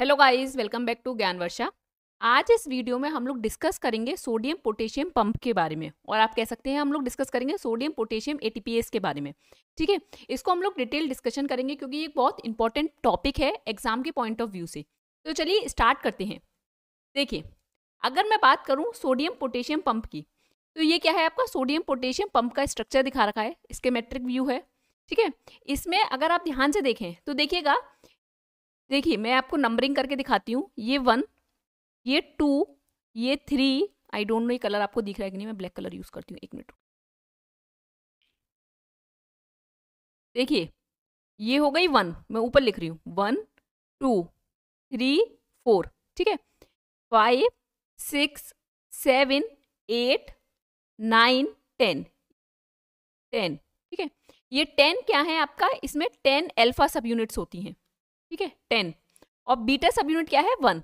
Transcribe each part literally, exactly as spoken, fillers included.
Hello guys, welcome back to Gyan Varsha. आज इस video में हम लोग डिस्कस करेंगे सोडियम पोटेशियम पंप के बारे में, और आप कह सकते हैं हम लोग डिस्कस करेंगे सोडियम पोटेशियम एटीपीएस के बारे में। ठीक है, इसको हम लोग डिटेल डिस्कशन करेंगे क्योंकि ये बहुत इंपॉर्टेंट टॉपिक है एग्जाम के पॉइंट ऑफ व्यू से। तो चलिए स्टार्ट करते हैं। देखिए, अगर मैं बात करूँ सोडियम पोटेशियम पंप की, तो ये क्या है आपका सोडियम पोटेशियम पंप का स्ट्रक्चर दिखा रखा है, इसके मैट्रिक व्यू है। ठीक है, इसमें अगर आप ध्यान से देखें तो देखिएगा, देखिए मैं आपको नंबरिंग करके दिखाती हूँ। ये वन, ये टू, ये थ्री, आई डोंट नो ये कलर आपको दिख रहा है कि नहीं, मैं ब्लैक कलर यूज़ करती हूँ। एक मिनट, देखिए ये हो गई वन, मैं ऊपर लिख रही हूँ, वन टू थ्री फोर। ठीक है, five six seven eight nine ten ten ठीक है, ये टेन क्या है आपका, इसमें टेन अल्फा सब यूनिट्स होती हैं। ठीक है, टेन, और बीटा सब यूनिट क्या है, वन।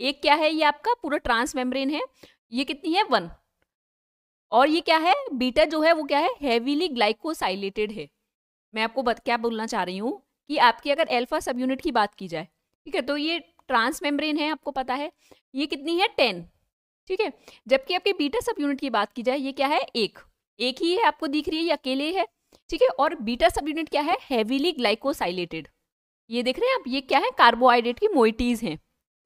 एक क्या है, ये आपका पूरा ट्रांस मेम्ब्रेन है, ये कितनी है, वन। और ये क्या है, बीटा जो है वो क्या है, हैवीली ग्लाइकोसाइलेटेड है। मैं आपको बत, क्या बोलना चाह रही हूँ कि आपकी अगर अल्फा सब यूनिट की बात की जाए, ठीक है, तो ये ट्रांस मेम्ब्रेन है, आपको पता है, ये कितनी है, टेन। ठीक है, जबकि आपके बीटा सब यूनिट की बात की जाए, ये क्या है, एक। एक ही है, आपको दिख रही है, ये अकेले है। ठीक है, और बीटा सब यूनिट क्या है, हैवीली ग्लाइकोसाइलेटेड। ये देख रहे हैं आप, ये क्या है, कार्बोहाइड्रेट की मोइटीज हैं।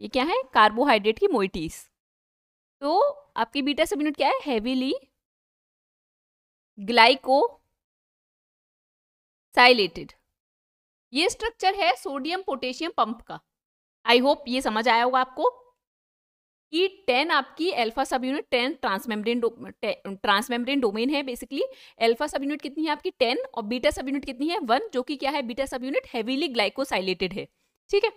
ये क्या है, कार्बोहाइड्रेट की मोइटीज। तो आपकी बीटा सब यूनिट क्या है, हैवीली ग्लाइकोसाइलेटेड। ये स्ट्रक्चर है सोडियम पोटेशियम पंप का। आई होप ये समझ आया होगा आपको कि टेन आपकी alpha subunit, ten transmembrane transmembrane domain है बेसिकली। अल्फा सब यूनिट कितनी है आपकी, टेन, और बीटा सब यूनिट कितनी है, वन, जो कि क्या है, बीटा सब यूनिट हैवीली ग्लाइकोसाइलेटेड है। ठीक है,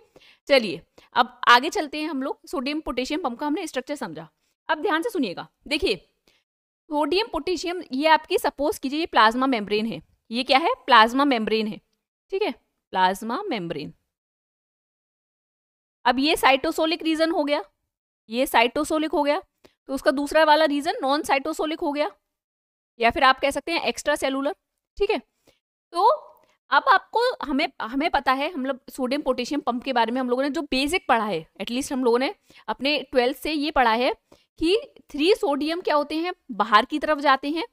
चलिए अब आगे चलते हैं हम लोग। सोडियम पोटेशियम पंप का हमने स्ट्रक्चर समझा, अब ध्यान से सुनिएगा। देखिए सोडियम पोटेशियम, ये आपकी सपोज कीजिए ये प्लाज्मा मेम्ब्रेन है। ये क्या है, प्लाज्मा मेम्ब्रेन है। ठीक है, प्लाज्मा मेम्ब्रेन। अब ये साइटोसोलिक रीजन हो गया, ये साइटोसोलिक हो गया, तो उसका दूसरा वाला रीजन नॉन साइटोसोलिक हो गया, या फिर आप कह सकते हैं एक्स्ट्रा सेलुलर। ठीक है, तो अब आपको हमें हमें पता है, हम लोग सोडियम पोटेशियम पंप के बारे में हम लोगों ने जो बेसिक पढ़ा है, एटलीस्ट हम लोगों ने अपने ट्वेल्थ से ये पढ़ा है कि थ्री सोडियम क्या होते हैं, बाहर की तरफ जाते हैं,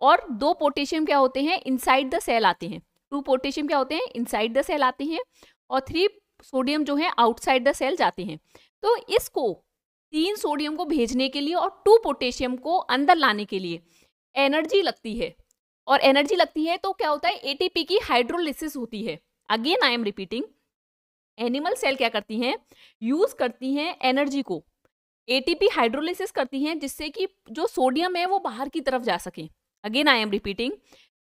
और दो पोटेशियम क्या होते हैं, इनसाइड द सेल आते हैं। टू पोटेशियम क्या होते हैं, इनसाइड द सेल आते हैं, और थ्री सोडियम जो है आउटसाइड द सेल जाते हैं। तो इसको तीन सोडियम को भेजने के लिए और टू पोटेशियम को अंदर लाने के लिए एनर्जी लगती है, और एनर्जी लगती है तो क्या होता है, एटीपी की हाइड्रोलिसिस होती है। Again I am repeating, animal cell क्या करती हैं, यूज करती हैं एनर्जी को, एटीपी हाइड्रोलिसिस करती हैं, जिससे कि जो सोडियम है वो बाहर की तरफ जा सके। Again I am repeating,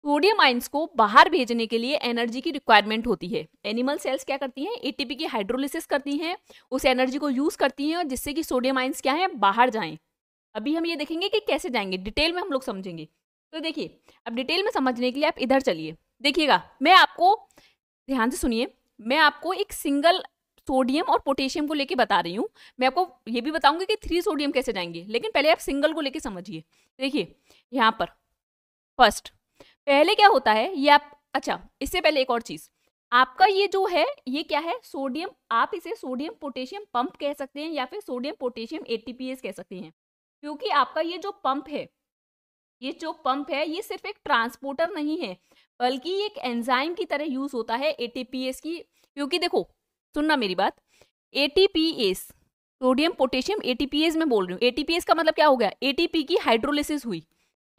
sodium ions को बाहर भेजने के लिए एनर्जी की रिक्वायरमेंट होती है। एनिमल सेल्स क्या करती हैं, एटीपी की हाइड्रोलिसिस करती हैं, उस एनर्जी को यूज करती हैं, और जिससे कि सोडियम आयंस क्या है, बाहर जाएं। अभी हम ये देखेंगे कि कैसे जाएंगे, डिटेल में हम लोग समझेंगे। तो देखिए, अब डिटेल में समझने के लिए आप इधर चलिए, देखिएगा, मैं आपको ध्यान से सुनिए, मैं आपको एक सिंगल सोडियम और पोटेशियम को लेके बता रही हूँ। मैं आपको ये भी बताऊंगी कि थ्री सोडियम कैसे जाएंगे, लेकिन पहले आप सिंगल को लेके समझिए। देखिए यहाँ पर फर्स्ट पहले क्या होता है, ये आप, अच्छा इससे पहले एक और चीज, आपका ये जो है ये क्या है, सोडियम, आप इसे सोडियम पोटेशियम पंप कह सकते हैं या फिर सोडियम पोटेशियम एटीपीएस कह सकते हैं, क्योंकि आपका ये जो पंप है, ये जो पंप है ये सिर्फ एक ट्रांसपोर्टर नहीं है, बल्कि एक एंजाइम की तरह यूज होता है एटीपीएस की। क्योंकि देखो सुनना मेरी बात, एटीपीएस, सोडियम पोटेशियम एटीपीएस में बोल रही हूँ, एटीपीएस का मतलब क्या हो गया, एटीपी की हाइड्रोलिसिस हुई,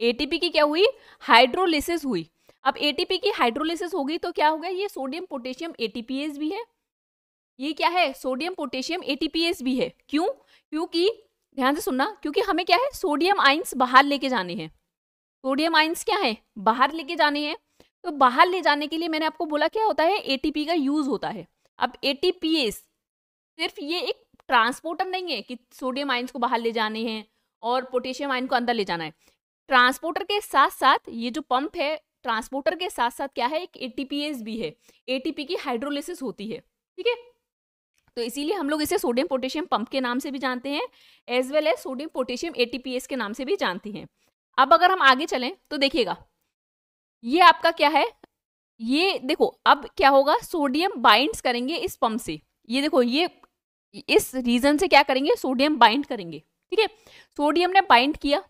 एटीपी की क्या हुई, हाइड्रोलिसिस हुई। अब एटीपी की हाइड्रोलिसिस हो गई तो क्या हो गया, ये सोडियम पोटेशियम एटीपीएस भी है, ये क्या है, सोडियम पोटेशियम एटीपीएस भी है। क्यों, क्योंकि ध्यान से सुनना, क्योंकि हमें क्या है, सोडियम आयंस बाहर लेके जाने हैं। सोडियम आयंस क्या है, बाहर लेके जाने हैं, तो बाहर ले जाने के लिए मैंने आपको बोला क्या होता है, एटीपी का यूज होता है। अब एटीपीएस सिर्फ ये एक ट्रांसपोर्टर नहीं है कि सोडियम आयंस को बाहर ले जाने हैं और पोटेशियम आयन को अंदर ले जाना है, ट्रांसपोर्टर के साथ साथ ये जो पंप है, ट्रांसपोर्टर के साथ साथ क्या है, एक एटीपीएस भी है, एटीपी की हाइड्रोलिसिस होती है। ठीक है, तो इसीलिए हम लोग इसे सोडियम पोटेशियम पंप के नाम से भी जानते हैं, as well as sodium potassium ATPase के नाम से भी जानते हैं। अब अगर हम आगे चलें तो देखिएगा, ये आपका क्या है, ये देखो अब क्या होगा, सोडियम बाइंड्स करेंगे इस पंप से। ये देखो, ये इस रीजन से क्या करेंगे, सोडियम बाइंड करेंगे। ठीक है, सोडियम ने बाइंड किया।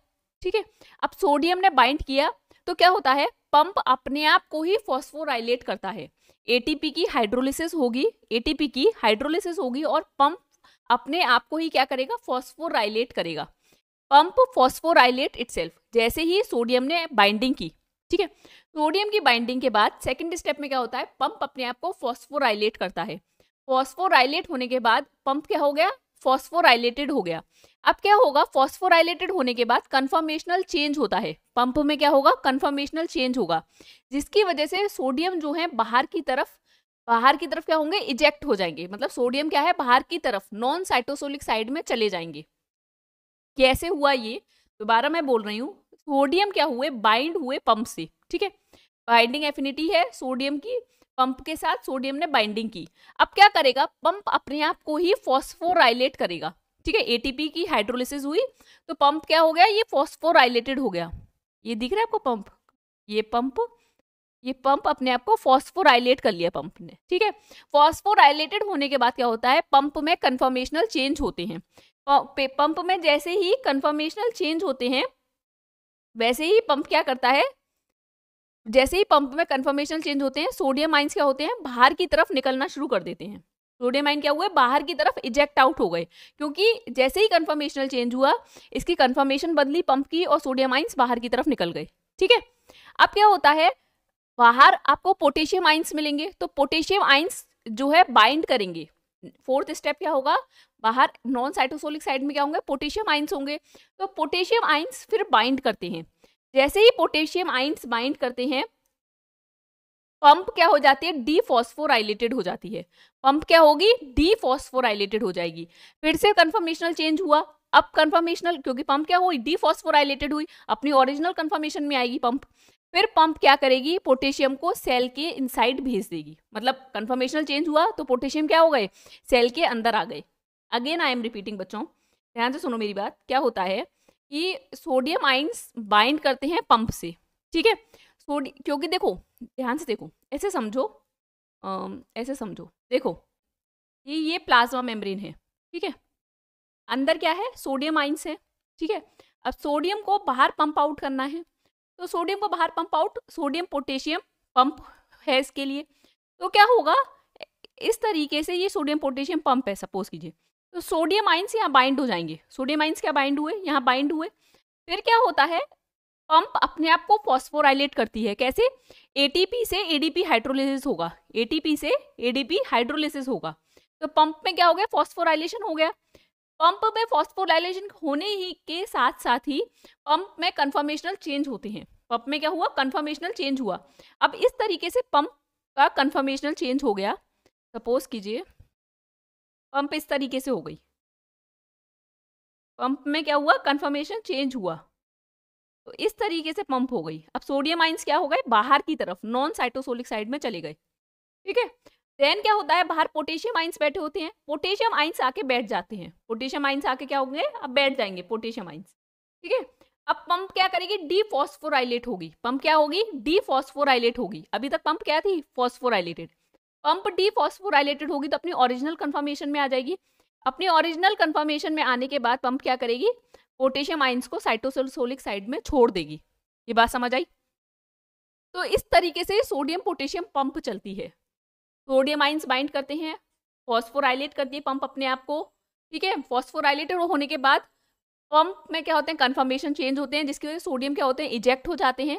ठीक है, अब सोडियम ने बाइंड किया तो क्या होता है, पंप अपने आप को ही फॉस्फोराइलेट करता है। एटीपी की हाइड्रोलिसिस होगी, एटीपी की हाइड्रोलिसिस होगी और पंप अपने आप को ही क्या करेगा, फॉस्फोराइलेट करेगा। पंप फॉस्फोराइलेट इटसेल्फ जैसे ही सोडियम ने बाइंडिंग की। ठीक है, सोडियम की बाइंडिंग के बाद सेकेंड स्टेप में क्या होता है, पंप अपने आप को फॉस्फोराइलेट करता है। फॉस्फोराइलेट होने के बाद पंप क्या हो गया, फॉस्फोराइलेटेड हो गया। अब क्या होगा, फॉस्फोराइलेटेड होने के बाद कन्फर्मेशनल चेंज होता है पंप में, क्या होगा, कन्फर्मेशनल चेंज होगा, जिसकी वजह से सोडियम जो है बाहर की तरफ बाहर की तरफ क्या होंगे, इजेक्ट हो जाएंगे। मतलब सोडियम क्या है, बाहर की तरफ नॉन साइटोसोलिक साइड में चले जाएंगे। कैसे हुआ ये, दोबारा मैं बोल रही हूँ, सोडियम क्या हुए, बाइंड हुए पंप से। ठीक है, बाइंडिंग एफिनिटी है सोडियम की, पंप के साथ सोडियम ने बाइंडिंग की। अब क्या करेगा, पंप अपने आप को ही फॉस्फोराइलेट करेगा। ठीक है, एटीपी की हाइड्रोलिसिस हुई तो पंप क्या हो गया, ये फॉस्फोराइलेटेड हो गया। ये दिख रहा है आपको पंप, ये पंप ये पंप अपने आप को फॉस्फोराइलेट कर लिया पंप ने। ठीक है, फॉस्फोराइलेटेड होने के बाद क्या होता है, पंप में कन्फर्मेशनल चेंज होते हैं। पंप में जैसे ही कन्फर्मेशनल चेंज होते हैं, वैसे ही पंप क्या करता है, जैसे ही पंप में कन्फर्मेशन चेंज होते हैं, सोडियम आइंस क्या होते हैं, बाहर की तरफ निकलना शुरू कर देते हैं। सोडियम आइन क्या हुए, बाहर की तरफ इजेक्ट आउट हो गए, क्योंकि जैसे ही कन्फर्मेशनल चेंज हुआ, इसकी कन्फर्मेशन बदली पंप की और सोडियम आइंस बाहर की तरफ निकल गए। ठीक है, अब क्या होता है, बाहर आपको पोटेशियम आइंस मिलेंगे, तो पोटेशियम आइंस जो है बाइंड करेंगे। फोर्थ स्टेप क्या होगा, बाहर नॉन साइटोसोलिक साइड में क्या होंगे, पोटेशियम आइंस होंगे, तो पोटेशियम आइंस फिर बाइंड करते हैं। जैसे ही पोटेशियम आइंस बाइंड करते हैं, पंप क्या हो जाती है, डीफॉस्फोराइलेटेड हो जाती है। पंप क्या होगी, डीफॉस्फोराइलेटेड हो जाएगी। फिर से कन्फर्मेशनल चेंज हुआ, अब कन्फर्मेशनल, क्योंकि पंप क्या हुई, डीफॉस्फोराइलेटेड हुई, अपनी ओरिजिनल कन्फर्मेशन में आएगी पंप। फिर पंप क्या करेगी, पोटेशियम को सेल के इनसाइड भेज देगी। मतलब कन्फर्मेशनल चेंज हुआ तो पोटेशियम क्या हो गए, सेल के अंदर आ गए। अगेन आई एम रिपीटिंग, बच्चों ध्यान से सुनो मेरी बात। क्या होता है कि सोडियम आइंस बाइंड करते हैं पंप से। ठीक है, सोडी क्योंकि देखो, ध्यान से देखो, ऐसे समझो, आ, ऐसे समझो, देखो ये ये प्लाज्मा मेम्ब्रेन है। ठीक है, अंदर क्या है, सोडियम आइंस है। ठीक है, अब सोडियम को बाहर पंप आउट करना है, तो सोडियम को बाहर pump out, sodium potassium pump है इसके लिए। तो क्या होगा, इस तरीके से ये सोडियम पोटेशियम पंप है, सपोज कीजिए, तो सोडियम आइंस यहाँ बाइंड हो जाएंगे। सोडियम आइंस क्या बाइंड हुए, यहाँ बाइंड हुए। फिर क्या होता है, पंप अपने आप को फॉस्फोराइलेट करती है। कैसे, एटीपी से एडीपी हाइड्रोलिसिस होगा, एटीपी से एडीपी हाइड्रोलिसिस होगा, तो पंप में क्या हो गया, फॉस्फोराइलेशन हो गया। पंप में फॉस्फोराइलेशन होने ही के साथ साथ ही पंप में कन्फर्मेशनल चेंज होते हैं। पंप में क्या हुआ, कन्फर्मेशनल चेंज हुआ। अब इस तरीके से पंप का कन्फर्मेशनल चेंज हो गया, सपोज कीजिए पंप इस तरीके से हो गई, पंप में क्या हुआ, कन्फर्मेशन चेंज हुआ, तो इस तरीके से पंप हो गई। अब सोडियम आइंस क्या हो गए, बाहर की तरफ नॉन साइटोसोलिक साइड में चले गए। ठीक है, देन क्या होता है, बाहर पोटेशियम आइंस बैठे होते हैं, पोटेशियम आइंस आके बैठ जाते हैं। पोटेशियम आइंस आके क्या होंगे, अब बैठ जाएंगे पोटेशियम आइंस। ठीक है, अब पंप क्या करेगी, डीफॉस्फोराइलेट होगी। पंप क्या होगी, डीफॉस्फोराइलेट होगी। अभी तक पंप क्या थी, फॉस्फोराइलेटेड। पंप डीफॉस्फोराइलेटेड होगी तो अपनी ओरिजिनल कंफर्मेशन में आ जाएगी। अपनी ओरिजिनल कंफर्मेशन में आने के बाद पंप क्या करेगी, पोटेशियम आइंस को साइटोसोलिक साइड में छोड़ देगी। ये बात समझ आई। तो इस तरीके से सोडियम पोटेशियम पंप चलती है। सोडियम आइंस बाइंड करते हैं, फॉस्फोराइलेट करती है पंप अपने आप को। ठीक है, फॉस्फोराइलेटेड होने के बाद पंप में क्या होते हैं, कन्फर्मेशन चेंज होते हैं, जिसकी वजह से सोडियम क्या होते हैं, इजेक्ट हो जाते हैं।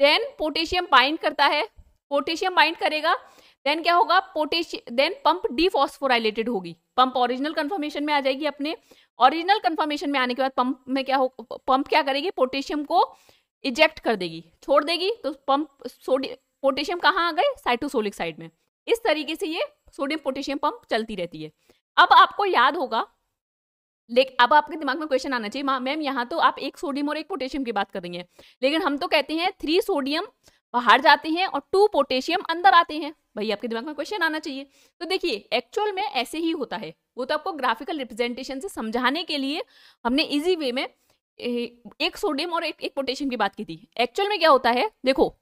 देन पोटेशियम बाइंड करता है, पोटेशियम बाइंड करेगा, देन क्या होगा, पोटेशियम, देन पंप डीफॉस्फोराइलेटेड होगी। पंप ओरिजिनल कंफर्मेशन में आ जाएगी। अपने ओरिजिनल कंफर्मेशन में आने के बाद पंप में क्या हो, पंप क्या करेगी, पोटेशियम को इजेक्ट कर देगी, छोड़ देगी। तो पंप सोडियम पोटेशियम कहाँ आ गए, साइटोसोलिक साइड में। इस तरीके से ये सोडियम पोटेशियम पंप चलती रहती है। अब आपको याद होगा, लेकिन अब आपके दिमाग में क्वेश्चन आना चाहिए, मैम यहाँ तो आप एक सोडियम और एक पोटेशियम की बात कर रही हैं, लेकिन हम तो कहते हैं थ्री सोडियम बाहर जाते हैं और टू पोटेशियम अंदर आते हैं। भाई आपके दिमाग में क्वेश्चन आना चाहिए। तो देखिए एक्चुअल में ऐसे ही होता है, वो तो आपको ग्राफिकल रिप्रेजेंटेशन से समझाने के लिए हमने इजी वे में एक सोडियम और एक, एक पोटेशियम की बात की थी। एक्चुअल में क्या होता है, देखो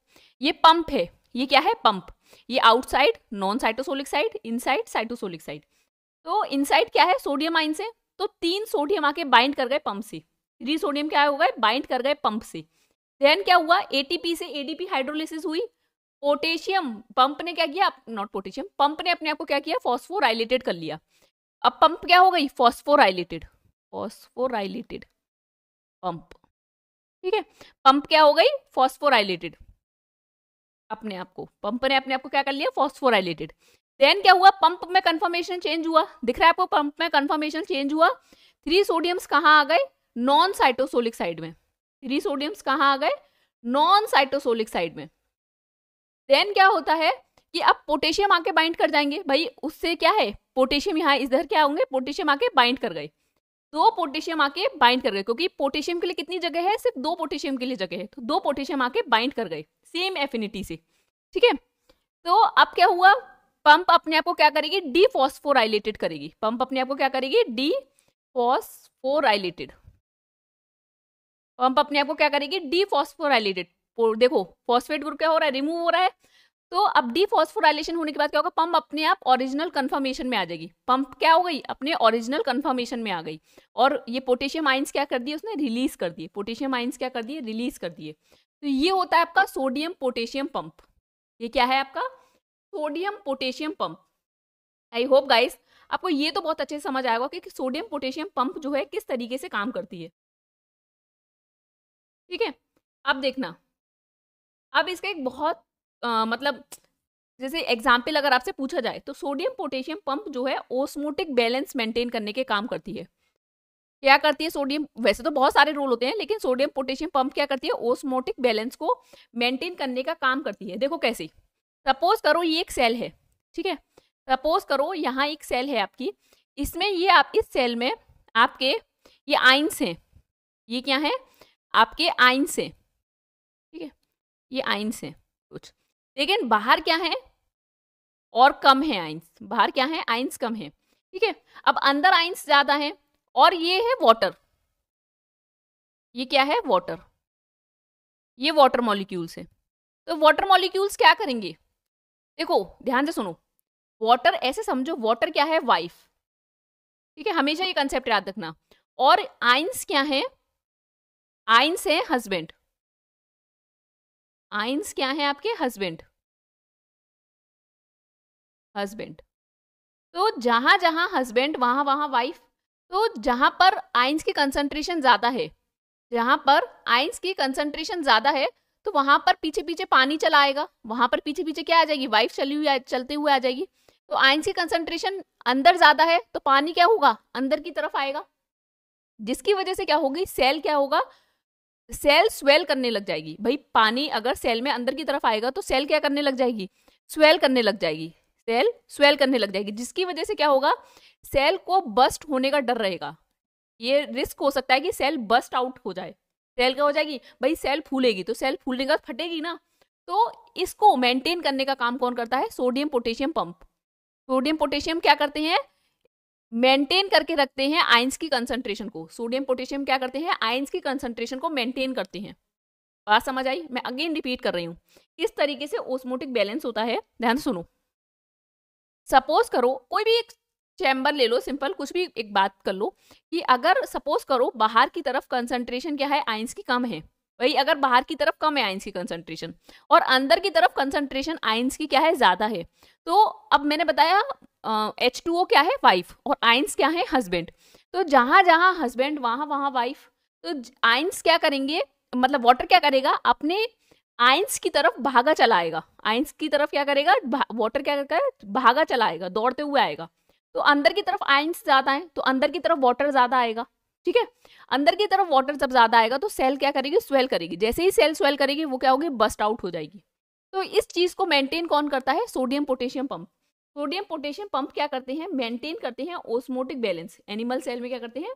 ये पंप है, ये क्या है, पंप, ये outside non cytosolic side, inside cytosolic side. तो इनसाइड क्या है सोडियम आयन से, तो तीन सोडियम आके बाइंड कर गए पंप से, थ्री सोडियम क्या हो गए बाइंड कर गए पंप से। देन क्या हुआ एटीपी से एडीपी हाइड्रोलिसिस हुई, पोटेशियम पंप ने क्या किया नॉट पोटेशियम पंप ने अपने आप को क्या किया फॉस्फोराइलेटेड कर लिया। अब पंप क्या हो गई फॉस्फोराइलेटेड, फॉस्फोराइलेटेड पंप, ठीक है पंप क्या हो गई फॉस्फोराइलेटेड अपने आप को, पंप ने अपने आप को क्या कर लिया फॉस्फोराइलेटेड। देन क्या हुआ पंप में कंफर्मेशन चेंज हुआ, दिख रहा है आपको पंप में कंफर्मेशन चेंज हुआ, थ्री सोडियम्स कहाँ आ गए नॉन साइटोसोलिक साइड में, थ्री सोडियम्स कहाँ आ गए नॉन साइटोसोलिक साइड में। देन क्या होता है कि अब पोटेशियम आके बाइंड कर जाएंगे, भाई उससे क्या है पोटेशियम यहाँ इधर क्या होंगे पोटेशियम आके बाइंड कर गए, दो पोटेशियम आके बाइंड कर गए क्योंकि पोटेशियम के लिए कितनी जगह है सिर्फ दो पोटेशियम के लिए जगह है, तो दो पोटेशियम आके बाइंड कर गए सेम एफिनिटी से, ठीक है। तो अब क्या हुआ पंप अपने आप को क्या करेगी डीफॉस्फोराइलेटेड करेगी, पंप अपने आप को क्या करेगी डीफॉस्फोराइलेटेड, पंप अपने आप को क्या करेगी डीफॉस्फोराइलेटेड। देखो फॉस्फेट ग्रुप क्या हो रहा है रिमूव हो रहा है, तो अब डीफॉस्फोराइलेशन होने के बाद क्या होगा पंप अपने आप ओरिजिनल कंफर्मेशन में आ जाएगी, पंप क्या हो गई अपने ओरिजिनल कंफर्मेशन में आ गई। और ये पोटेशियम आयंस क्या कर दिए उसने रिलीज कर दिए, पोटेशियम आयंस क्या कर दिए रिलीज कर दिए। तो ये होता है आपका सोडियम पोटेशियम पंप, ये क्या है आपका sodium potassium pump. I hope guys आपको ये तो बहुत अच्छे से समझ आएगा कि सोडियम पोटेशियम पंप जो है किस तरीके से काम करती है, ठीक है। अब देखना अब इसका एक बहुत आ, मतलब जैसे एग्जाम्पल अगर आपसे पूछा जाए तो सोडियम पोटेशियम पंप जो है ओस्मोटिक बैलेंस मेंटेन करने के काम करती है। क्या करती है सोडियम, वैसे तो बहुत सारे रोल होते हैं लेकिन सोडियम पोटेशियम पंप क्या करती है ओस्मोटिक बैलेंस को मेंटेन करने का काम करती है। देखो कैसे, सपोज करो ये एक सेल है, ठीक है सपोज करो यहाँ एक सेल है आपकी, इसमें ये आप इस सेल में आपके ये आइंस हैं, ये क्या है आपके आइंस हैं, ठीक है ये आइंस हैं कुछ, लेकिन बाहर क्या है और कम है आइंस, बाहर क्या है आइंस कम है, ठीक है। अब अंदर आइंस ज़्यादा है और ये है वाटर, ये क्या है वाटर, ये वाटर मॉलिक्यूल्स है। तो वाटर मॉलिक्यूल्स क्या करेंगे, देखो ध्यान से सुनो, वाटर ऐसे समझो वाटर क्या है वाइफ, ठीक है हमेशा ये कंसेप्ट याद रखना, और आइंस क्या है आइंस है हस्बैंड, आइंस क्या है आपके हस्बैंड, हस्बैंड। तो जहां जहां हस्बैंड वहां वहां वाइफ, तो जहां पर आइंस की कंसंट्रेशन ज्यादा है, जहां पर आइंस की कंसंट्रेशन ज्यादा है तो वहां पर पीछे पीछे पानी चला आएगा, वहां पर पीछे पीछे क्या आ जाएगी वाइफ चली हुई चलते हुए आ जाएगी। तो आइंस की कंसंट्रेशन अंदर ज्यादा है तो पानी क्या होगा अंदर की तरफ आएगा, जिसकी वजह से क्या होगी सेल क्या होगा सेल स्वेल करने लग जाएगी। भाई पानी अगर सेल में अंदर की तरफ आएगा तो सेल क्या करने लग जाएगी स्वेल करने लग जाएगी, सेल स्वेल करने लग जाएगी, जिसकी वजह से क्या होगा सेल को बस्ट होने का डर रहेगा, ये रिस्क हो सकता है कि सेल बस्ट आउट हो जाए। सेल क्या हो जाएगी भाई सेल फूलेगी, तो सेल फूलने का फटेगी ना, तो इसको मेंटेन करने का काम कौन करता है sodium potassium pump. Sodium potassium क्या करते हैं मेंटेन करके रखते हैं आयंस की कंसंट्रेशन को, सोडियम पोटेशियम क्या करते हैं आयंस की कंसंट्रेशन को मेंटेन करते हैं। बात समझ आई, मैं अगेन रिपीट कर रही हूँ किस तरीके से ओस्मोटिक बैलेंस होता है। ध्यान से सुनो, सपोज करो कोई भी एक चैम्बर ले लो सिंपल, कुछ भी एक बात कर लो कि अगर सपोज करो बाहर की तरफ कंसंट्रेशन क्या है आयंस की कम है, भाई अगर बाहर की तरफ कम है आयंस की कंसंट्रेशन और अंदर की तरफ कंसंट्रेशन आयंस की क्या है ज़्यादा है, तो अब मैंने बताया एच टू ओ क्या है वाइफ और आयंस क्या है हस्बैंड, तो जहाँ जहाँ हस्बैंड वहाँ वहाँ वाइफ। तो आयंस क्या करेंगे मतलब वाटर क्या करेगा अपने आयंस की तरफ भागा चलाएगा, आयंस की तरफ क्या करेगा वाटर क्या करेगा भागा चलाएगा दौड़ते हुए आएगा। तो अंदर की तरफ आयंस ज़्यादा है तो अंदर की तरफ वाटर ज़्यादा आएगा, ठीक है अंदर की तरफ वाटर जब ज़्यादा आएगा तो सेल क्या करेगी स्वेल करेगी, जैसे ही सेल स्वेल करेगी वो क्या होगी बस्ट आउट हो जाएगी। तो इस चीज़ को मेंटेन कौन करता है sodium potassium pump. Sodium potassium pump क्या करते हैं मेंटेन करते हैं ओस्मोटिक बैलेंस, एनिमल सेल में क्या करते हैं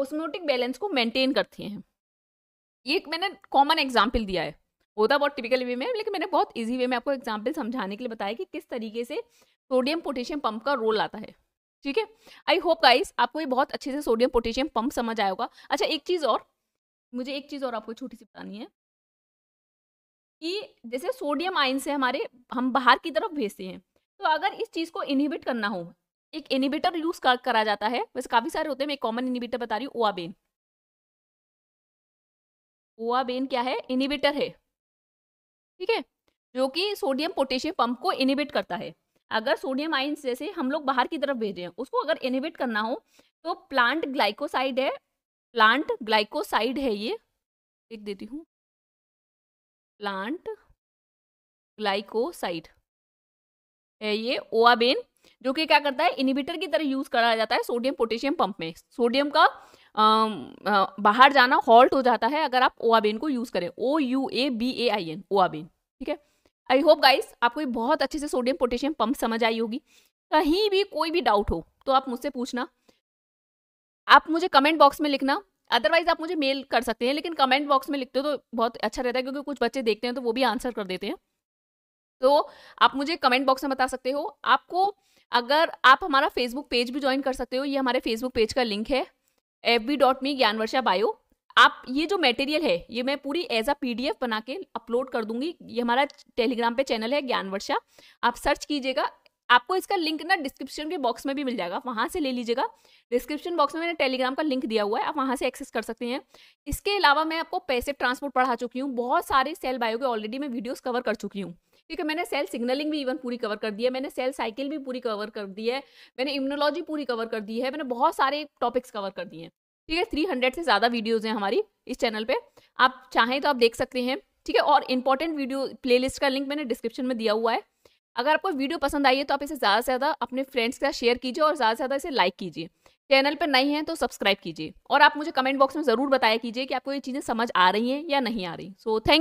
ओस्मोटिक बैलेंस को मेंटेन करते हैं। ये एक मैंने कॉमन एग्जाम्पल दिया है, होता बहुत टिपिकल वे में लेकिन मैंने बहुत ईजी वे में आपको एग्जाम्पल समझाने के लिए बताया कि किस तरीके से सोडियम पोटेशियम पंप का रोल आता है, ठीक है। आई होप गाइस आपको ये बहुत अच्छे से सोडियम पोटेशियम पंप समझ आया होगा। अच्छा एक चीज़ और, मुझे एक चीज़ और आपको छोटी सी बतानी है कि जैसे सोडियम आयन से हमारे हम बाहर की तरफ भेजते हैं, तो अगर इस चीज़ को इनहिबिट करना हो एक इनिबिटर यूज कर, करा जाता है। वैसे काफी सारे होते हैं, मैं एक कॉमन इनिबिटर बता रही हूँ, ओवाबेन। ओवाबेन क्या है? इनिबिटर है, ठीक है, जो कि सोडियम पोटेशियम पंप को इनिबिट करता है। अगर सोडियम आयन जैसे हम लोग बाहर की तरफ भेज रहे हैं, उसको अगर इनिबिट करना हो तो प्लांट ग्लाइकोसाइड है, प्लांट ग्लाइकोसाइड है ये, देख देती हूँ, प्लांट ग्लाइकोसाइड है ये ओवाबेन, जो कि क्या करता है, इनिबिटर की तरह यूज करा जाता है सोडियम पोटेशियम पंप में। सोडियम का आ, आ, बाहर जाना हॉल्ट हो जाता है अगर आप ओवाबेन को यूज करें। O U A B A I N, ouabain, ठीक है। आई होप गाइस आपको ये बहुत अच्छे से सोडियम पोटेशियम पंप समझ आई होगी। कहीं भी कोई भी डाउट हो तो आप मुझसे पूछना, आप मुझे कमेंट बॉक्स में लिखना, अदरवाइज आप मुझे मेल कर सकते हैं, लेकिन कमेंट बॉक्स में लिखते हो तो बहुत अच्छा रहता है, क्योंकि कुछ बच्चे देखते हैं तो वो भी आंसर कर देते हैं। तो आप मुझे कमेंट बॉक्स में बता सकते हो। आपको अगर आप हमारा फेसबुक पेज भी ज्वाइन कर सकते हो, ये हमारे फेसबुक पेज का लिंक है F B dot me Gyan Varsha bio. आप ये जो मटेरियल है ये मैं पूरी एज अ पीडीएफ बना के अपलोड कर दूंगी। ये हमारा टेलीग्राम पे चैनल है ज्ञान वर्षा, आप सर्च कीजिएगा, आपको इसका लिंक ना डिस्क्रिप्शन के बॉक्स में भी मिल जाएगा, वहाँ से ले लीजिएगा। डिस्क्रिप्शन बॉक्स में मैंने टेलीग्राम का लिंक दिया हुआ है, आप वहाँ से एक्सेस कर सकते हैं। इसके अलावा मैं आपको पैसिव ट्रांसपोर्ट पढ़ा चुकी हूँ, बहुत सारे सेल बायो के ऑलरेडी मैं वीडियोस कवर कर चुकी हूँ, ठीक है। मैंने सेल सिग्नलिंग भी इवन पूरी कवर कर दी है, मैंने सेल साइकिल भी पूरी कवर कर दी है, मैंने इम्यूनोलॉजी पूरी कवर कर दी है, मैंने बहुत सारे टॉपिक्स कवर कर दिए हैं, ठीक है। थ्री हंड्रेड से ज़्यादा वीडियोज़ हैं हमारी इस चैनल पर, आप चाहें तो आप देख सकते हैं, ठीक है। और इंपॉर्टेंट वीडियो प्लेलिस्ट का लिंक मैंने डिस्क्रिप्शन में दिया हुआ है। अगर आपको वीडियो पसंद आई है तो आप इसे ज़्यादा से ज़्यादा अपने फ्रेंड्स के साथ शेयर कीजिए और ज़्यादा से ज़्यादा इसे लाइक कीजिए। चैनल पर नए हैं तो सब्सक्राइब कीजिए, और आप मुझे कमेंट बॉक्स में ज़रूर बताया कीजिए कि आपको ये चीज़ें समझ आ रही हैं या नहीं आ रही। So thank